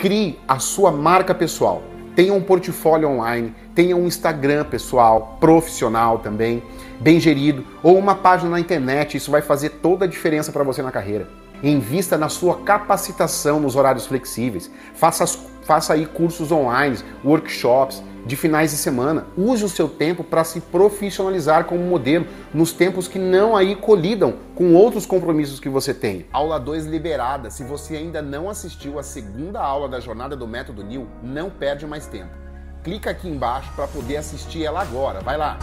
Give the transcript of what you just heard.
crie a sua marca pessoal. Tenha um portfólio online, tenha um Instagram pessoal, profissional também, bem gerido, ou uma página na internet. Isso vai fazer toda a diferença para você na carreira. Invista na sua capacitação nos horários flexíveis. Faça aí cursos online, workshops de finais de semana. Use o seu tempo para se profissionalizar como modelo nos tempos que não aí colidam com outros compromissos que você tem. Aula 2 liberada. Se você ainda não assistiu a segunda aula da Jornada do Método New, não perde mais tempo. Clica aqui embaixo para poder assistir ela agora. Vai lá!